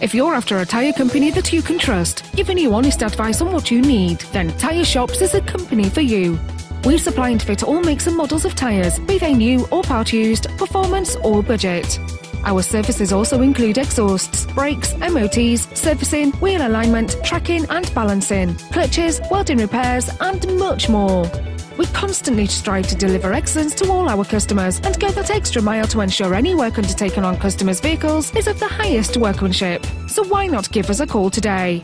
If you're after a tyre company that you can trust, giving you honest advice on what you need, then Tyre Shops is a company for you. We supply and fit all makes and models of tyres, be they new or part used, performance or budget. Our services also include exhausts, brakes, MOTs, servicing, wheel alignment, tracking and balancing, clutches, welding repairs and much more. We constantly strive to deliver excellence to all our customers and go that extra mile to ensure any work undertaken on customers' vehicles is of the highest workmanship. So why not give us a call today?